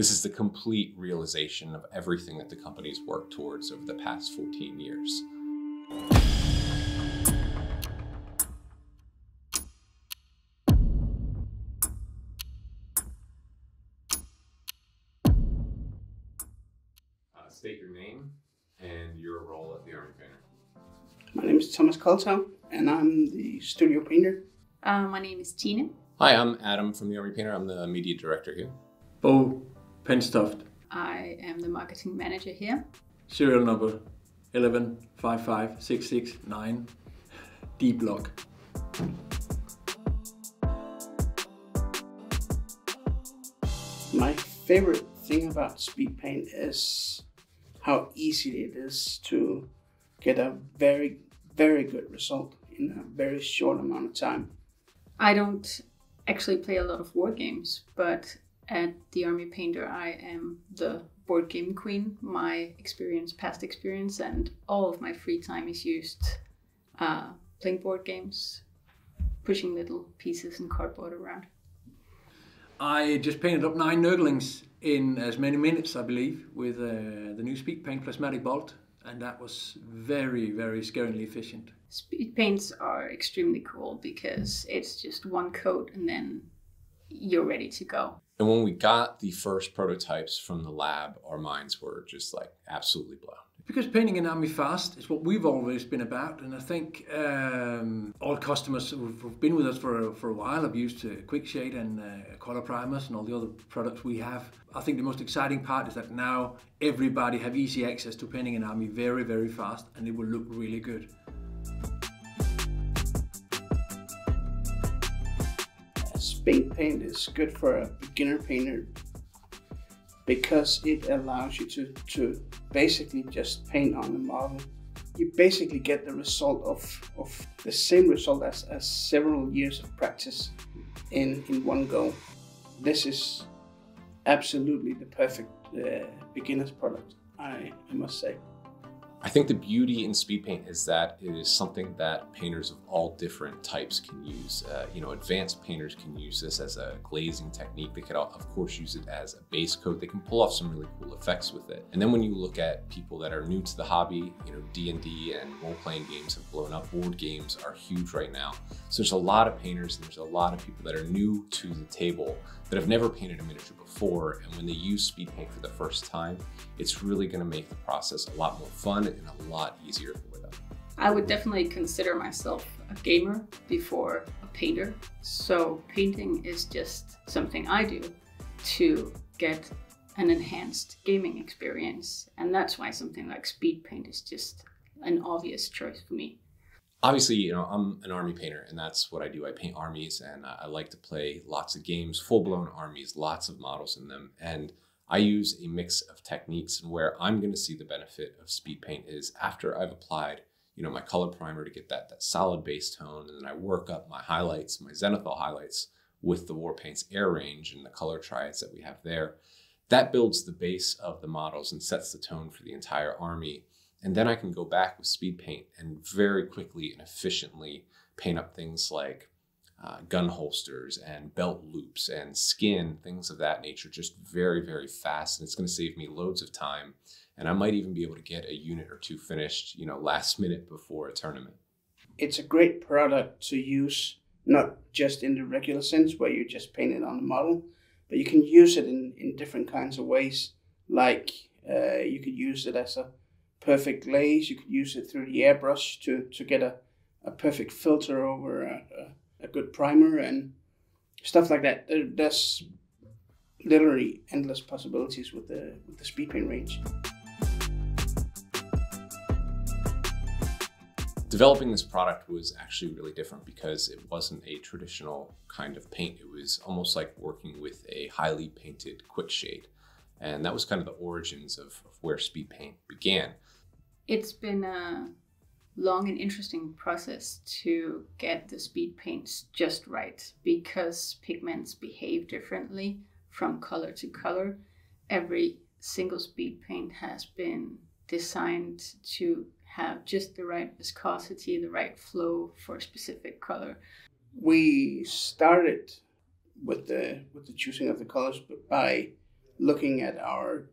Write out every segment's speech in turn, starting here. This is the complete realization of everything that the company's worked towards over the past 14 years. State your name and your role at the Army Painter. My name is Thomas Coultham, and I'm the studio painter. My name is Tina. Hi, I'm Adam from the Army Painter. I'm the media director here. Bo, paint stuffed. I am the marketing manager here. Serial number 1155669, D block. My favorite thing about Speedpaint is how easy it is to get a very, very good result in a very short amount of time. I don't actually play a lot of war games, but at the Army Painter, I am the board game queen. My experience, past experience, and all of my free time is used playing board games, pushing little pieces and cardboard around. I just painted up 9 nurglings in as many minutes, I believe, with the new Speedpaint Plasmatic Bolt, and that was very, very scarily efficient. Speedpaints are extremely cool because it's just one coat and then you're ready to go. And when we got the first prototypes from the lab, our minds were just like absolutely blown. Because painting an army fast is what we've always been about, and I think all customers who've been with us for a while have used Quickshade and Colour Primers and all the other products we have. I think the most exciting part is that now everybody have easy access to painting an army very, very fast, and it will look really good. Speedpaint is good for a beginner painter because it allows you to basically just paint on the model. You basically get the result of the same result as several years of practice in one go. This is absolutely the perfect beginner's product, I must say. I think the beauty in Speedpaint is that it is something that painters of all different types can use. You know, advanced painters can use this as a glazing technique. They could, of course, use it as a base coat. They can pull off some really cool effects with it. And then when you look at people that are new to the hobby, you know, D&D and role-playing games have blown up. Board games are huge right now. So there's a lot of painters and there's a lot of people that are new to the table that have never painted a miniature before, and when they use Speedpaint for the first time, it's really going to make the process a lot more fun and a lot easier for them. I would definitely consider myself a gamer before a painter, so painting is just something I do to get an enhanced gaming experience, and that's why something like Speedpaint is just an obvious choice for me. Obviously, you know, I'm an army painter and that's what I do. I paint armies and I like to play lots of games, full-blown armies, lots of models in them. And I use a mix of techniques, and where I'm going to see the benefit of Speedpaint is after I've applied, you know, my color primer to get that solid base tone, and then I work up my highlights, my zenithal highlights with the Warpaints Air Range and the color triads that we have there. That builds the base of the models and sets the tone for the entire army. And then I can go back with Speedpaint and very quickly and efficiently paint up things like gun holsters and belt loops and skin, things of that nature, just very, very fast. And it's going to save me loads of time. And I might even be able to get a unit or two finished, you know, last minute before a tournament. It's a great product to use, not just in the regular sense where you just paint it on the model, but you can use it in different kinds of ways. Like you could use it as a perfect glaze, you could use it through the airbrush to get a perfect filter over a good primer and stuff like that. There's literally endless possibilities with the Speedpaint range. Developing this product was actually really different because it wasn't a traditional kind of paint. It was almost like working with a highly painted Quickshade. And that was kind of the origins of where Speedpaint began. It's been a long and interesting process to get the Speedpaints just right because pigments behave differently from color to color. Every single Speedpaint has been designed to have just the right viscosity, the right flow for a specific color. We started with the choosing of the colors by looking at our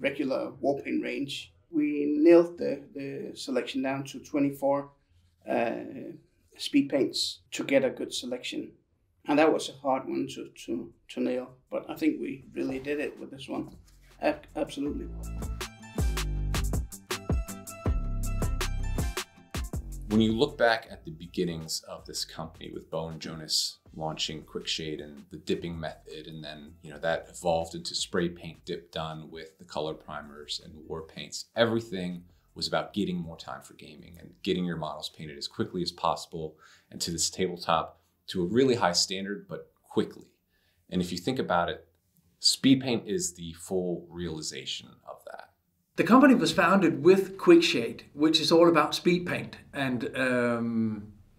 regular Warpaint range, we nailed the selection down to 24 speed paints to get a good selection. And that was a hard one to nail, but I think we really did it with this one. Absolutely. When you look back at the beginnings of this company with Bo and Jonas launching Quickshade and the dipping method, and then, you know, that evolved into spray paint dip done with the color primers and Warpaints, everything was about getting more time for gaming and getting your models painted as quickly as possible and to this tabletop to a really high standard, but quickly. And if you think about it, Speedpaint is the full realization of that. The company was founded with Quickshade, which is all about speed paint. And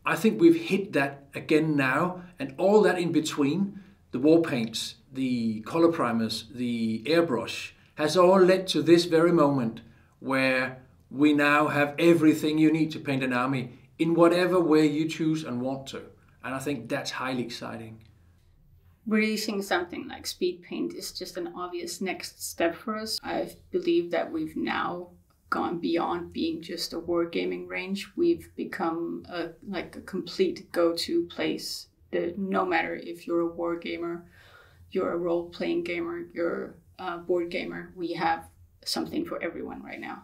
I think we've hit that again now. And all that in between, the Warpaints, the color primers, the airbrush, has all led to this very moment where we now have everything you need to paint an army in whatever way you choose and want to. And I think that's highly exciting. Releasing something like Speedpaint is just an obvious next step for us. I believe that we've now gone beyond being just a wargaming range. We've become like a complete go-to place. No matter if you're a wargamer, you're a role-playing gamer, you're a board gamer, we have something for everyone right now.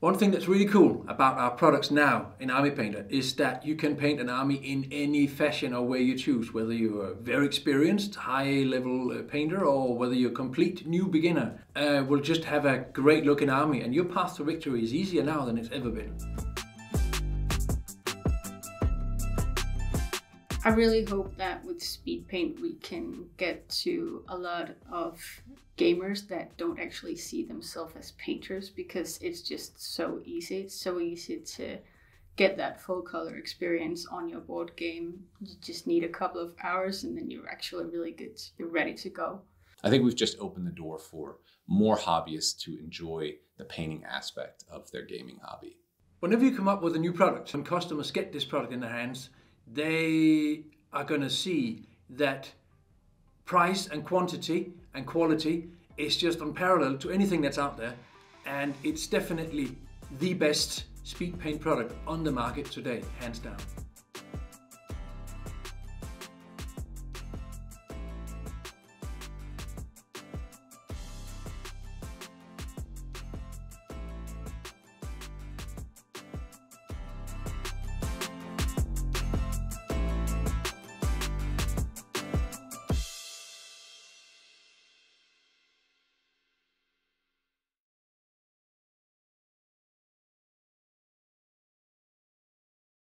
One thing that's really cool about our products now in Army Painter is that you can paint an army in any fashion or way you choose, whether you're a very experienced, high-level painter or whether you're a complete new beginner. We'll just have a great-looking army, and your path to victory is easier now than it's ever been. I really hope that with Speedpaint we can get to a lot of gamers that don't actually see themselves as painters, because it's just so easy. It's so easy to get that full color experience on your board game. You just need a couple of hours and then you're actually really good. You're ready to go. I think we've just opened the door for more hobbyists to enjoy the painting aspect of their gaming hobby. Whenever you come up with a new product, when customers get this product in their hands, they are going to see that price and quantity and quality is just unparalleled to anything that's out there, and it's definitely the best speed paint product on the market today, hands down.